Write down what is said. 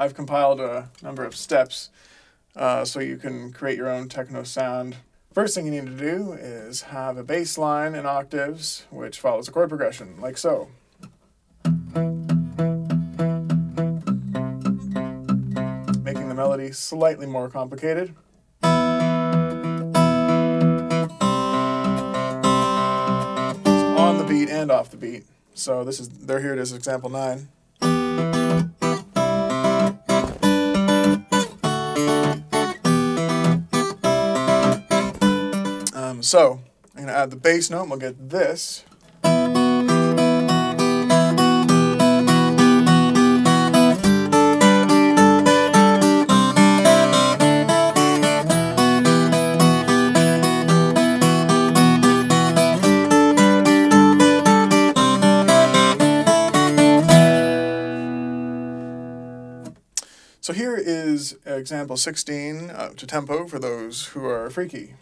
I've compiled a number of steps so you can create your own techno sound. First thing you need to do is have a bass line in octaves which follows a chord progression, like so. Making the melody slightly more complicated. It's on the beat and off the beat. So this is, here it is, example 9. So I'm going to add the bass note and we'll get this. So here is example 16 to tempo for those who are freaky.